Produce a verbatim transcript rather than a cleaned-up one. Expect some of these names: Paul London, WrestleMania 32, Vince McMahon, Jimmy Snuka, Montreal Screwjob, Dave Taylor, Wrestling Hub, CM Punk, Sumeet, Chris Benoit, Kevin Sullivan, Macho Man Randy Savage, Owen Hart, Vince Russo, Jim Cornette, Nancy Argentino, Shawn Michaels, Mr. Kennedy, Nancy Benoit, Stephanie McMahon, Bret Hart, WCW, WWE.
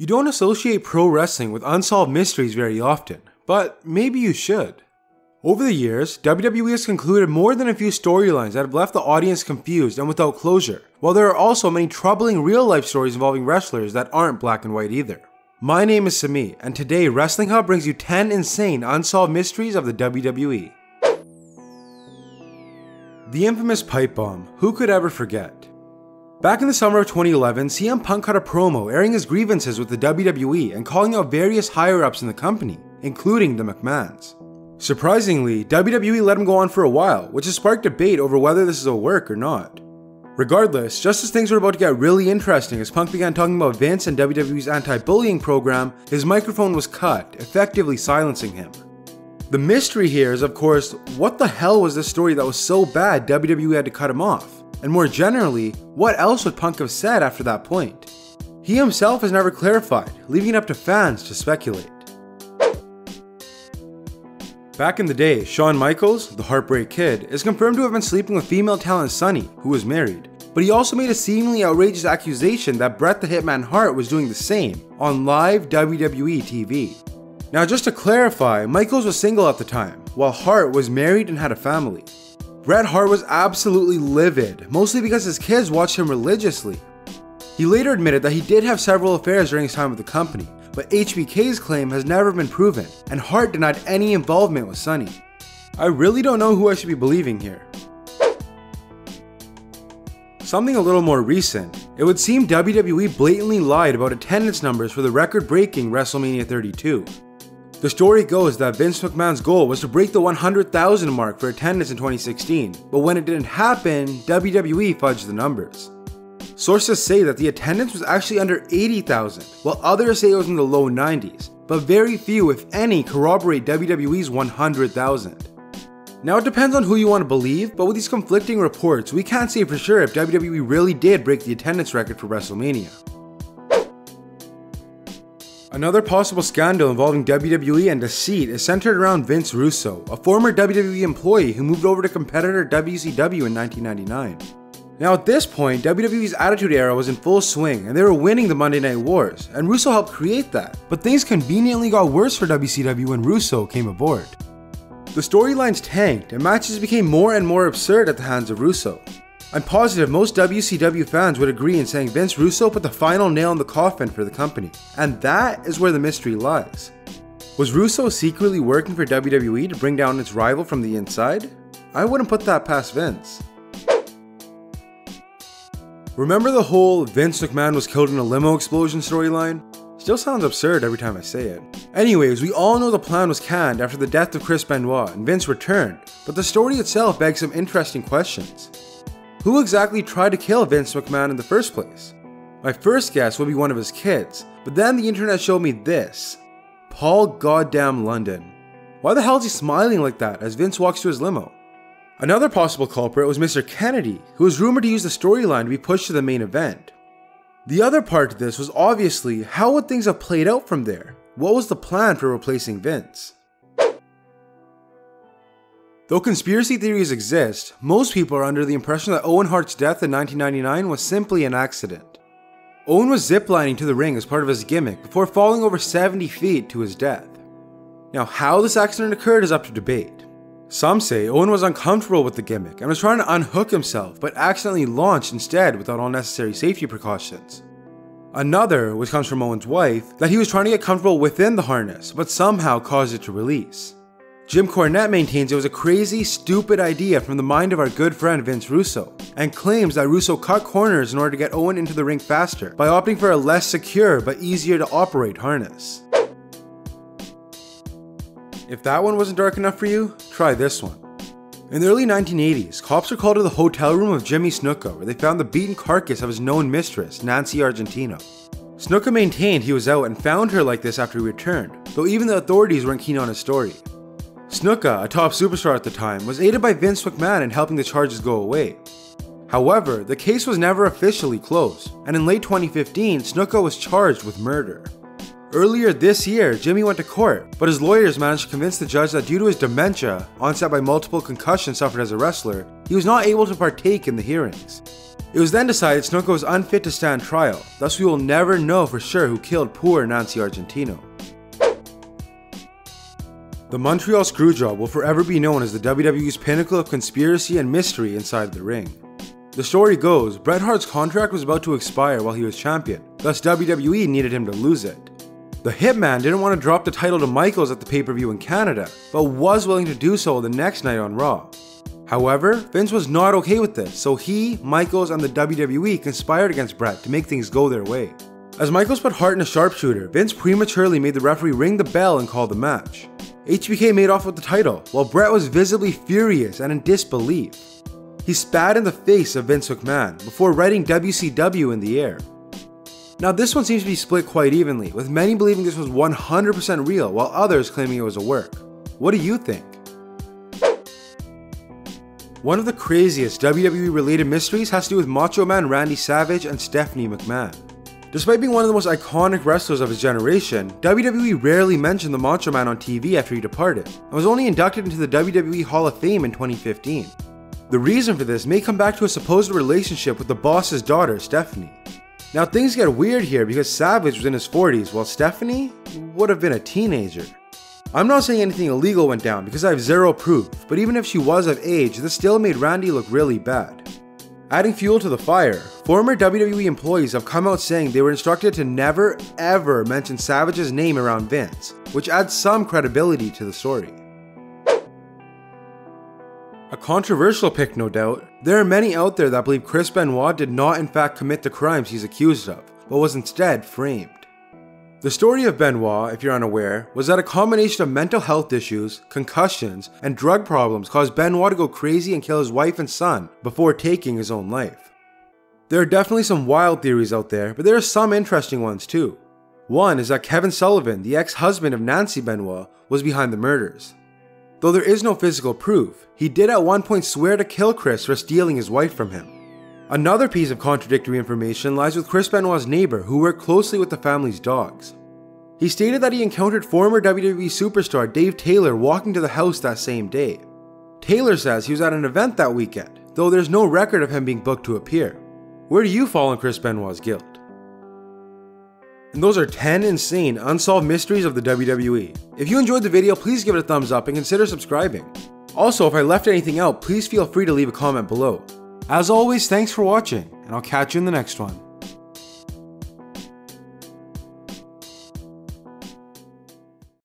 You don't associate pro wrestling with unsolved mysteries very often, but maybe you should. Over the years, W W E has concluded more than a few storylines that have left the audience confused and without closure, while there are also many troubling real-life stories involving wrestlers that aren't black and white either. My name is Sumeet, and today Wrestling Hub brings you ten insane unsolved mysteries of the W W E. The infamous pipe bomb, who could ever forget? Back in the summer of twenty eleven, C M Punk cut a promo airing his grievances with the W W E and calling out various higher-ups in the company, including the McMahons. Surprisingly, W W E let him go on for a while, which has sparked debate over whether this is a work or not. Regardless, just as things were about to get really interesting as Punk began talking about Vince and W W E's anti-bullying program, his microphone was cut, effectively silencing him. The mystery here is, of course, what the hell was this story that was so bad W W E had to cut him off? And more generally, what else would Punk have said after that point? He himself has never clarified, leaving it up to fans to speculate. Back in the day, Shawn Michaels, the Heartbreak Kid, is confirmed to have been sleeping with female talent Sunny, who was married, but he also made a seemingly outrageous accusation that Bret the Hitman Hart was doing the same on live W W E T V. Now just to clarify, Michaels was single at the time, while Hart was married and had a family. Bret Hart was absolutely livid, mostly because his kids watched him religiously. He later admitted that he did have several affairs during his time with the company, but H B K's claim has never been proven, and Hart denied any involvement with Sunny. I really don't know who I should be believing here. Something a little more recent, it would seem W W E blatantly lied about attendance numbers for the record-breaking WrestleMania thirty-two. The story goes that Vince McMahon's goal was to break the one hundred thousand mark for attendance in twenty sixteen, but when it didn't happen, W W E fudged the numbers. Sources say that the attendance was actually under eighty thousand, while others say it was in the low nineties, but very few, if any, corroborate W W E's one hundred thousand. Now it depends on who you want to believe, but with these conflicting reports, we can't say for sure if W W E really did break the attendance record for WrestleMania. Another possible scandal involving W W E and deceit is centered around Vince Russo, a former W W E employee who moved over to competitor W C W in nineteen ninety-nine. Now at this point, W W E's Attitude Era was in full swing and they were winning the Monday Night Wars, and Russo helped create that, but things conveniently got worse for W C W when Russo came aboard. The storylines tanked and matches became more and more absurd at the hands of Russo. I'm positive most W C W fans would agree in saying Vince Russo put the final nail in the coffin for the company, and that is where the mystery lies. Was Russo secretly working for W W E to bring down its rival from the inside? I wouldn't put that past Vince. Remember the whole Vince McMahon was killed in a limo explosion storyline? Still sounds absurd every time I say it. Anyways, we all know the plan was canned after the death of Chris Benoit and Vince returned, but the story itself begs some interesting questions. Who exactly tried to kill Vince McMahon in the first place? My first guess would be one of his kids, but then the internet showed me this. Paul goddamn London. Why the hell is he smiling like that as Vince walks to his limo? Another possible culprit was Mister Kennedy, who was rumored to use the storyline to be pushed to the main event. The other part to this was obviously, how would things have played out from there? What was the plan for replacing Vince? Though conspiracy theories exist, most people are under the impression that Owen Hart's death in nineteen ninety-nine was simply an accident. Owen was ziplining to the ring as part of his gimmick before falling over seventy feet to his death. Now how this accident occurred is up to debate. Some say Owen was uncomfortable with the gimmick and was trying to unhook himself but accidentally launched instead without all necessary safety precautions. Another, which comes from Owen's wife, that he was trying to get comfortable within the harness but somehow caused it to release. Jim Cornette maintains it was a crazy, stupid idea from the mind of our good friend Vince Russo, and claims that Russo cut corners in order to get Owen into the ring faster by opting for a less secure but easier to operate harness. If that one wasn't dark enough for you, try this one. In the early nineteen eighties, cops were called to the hotel room of Jimmy Snuka where they found the beaten carcass of his known mistress, Nancy Argentino. Snuka maintained he was out and found her like this after he returned, though even the authorities weren't keen on his story. Snuka, a top superstar at the time, was aided by Vince McMahon in helping the charges go away. However, the case was never officially closed, and in late twenty fifteen, Snuka was charged with murder. Earlier this year, Jimmy went to court, but his lawyers managed to convince the judge that due to his dementia, onset by multiple concussions suffered as a wrestler, he was not able to partake in the hearings. It was then decided Snuka was unfit to stand trial, thus we will never know for sure who killed poor Nancy Argentino. The Montreal Screwjob will forever be known as the W W E's pinnacle of conspiracy and mystery inside the ring. The story goes, Bret Hart's contract was about to expire while he was champion, thus W W E needed him to lose it. The Hitman didn't want to drop the title to Michaels at the pay-per-view in Canada, but was willing to do so the next night on Raw. However, Vince was not okay with this, so he, Michaels, and the W W E conspired against Bret to make things go their way. As Michaels put Hart in a sharpshooter, Vince prematurely made the referee ring the bell and call the match. H B K made off with the title, while Bret was visibly furious and in disbelief. He spat in the face of Vince McMahon before writing W C W in the air. Now this one seems to be split quite evenly, with many believing this was one hundred percent real while others claiming it was a work. What do you think? One of the craziest W W E related mysteries has to do with Macho Man Randy Savage and Stephanie McMahon. Despite being one of the most iconic wrestlers of his generation, W W E rarely mentioned the Macho Man on T V after he departed, and was only inducted into the W W E Hall of Fame in twenty fifteen. The reason for this may come back to a supposed relationship with the boss's daughter, Stephanie. Now things get weird here because Savage was in his forties while Stephanie would have been a teenager. I'm not saying anything illegal went down because I have zero proof, but even if she was of age, this still made Randy look really bad. Adding fuel to the fire, former W W E employees have come out saying they were instructed to never ever mention Savage's name around Vince, which adds some credibility to the story. A controversial pick, no doubt. There are many out there that believe Chris Benoit did not in fact commit the crimes he's accused of, but was instead framed. The story of Benoit, if you're unaware, was that a combination of mental health issues, concussions, and drug problems caused Benoit to go crazy and kill his wife and son before taking his own life. There are definitely some wild theories out there, but there are some interesting ones too. One is that Kevin Sullivan, the ex-husband of Nancy Benoit, was behind the murders. Though there is no physical proof, he did at one point swear to kill Chris for stealing his wife from him. Another piece of contradictory information lies with Chris Benoit's neighbor who worked closely with the family's dogs. He stated that he encountered former W W E superstar Dave Taylor walking to the house that same day. Taylor says he was at an event that weekend, though there's no record of him being booked to appear. Where do you fall on Chris Benoit's guilt? And those are ten insane unsolved mysteries of the W W E. If you enjoyed the video, please give it a thumbs up and consider subscribing. Also, if I left anything out, please feel free to leave a comment below. As always, thanks for watching, and I'll catch you in the next one.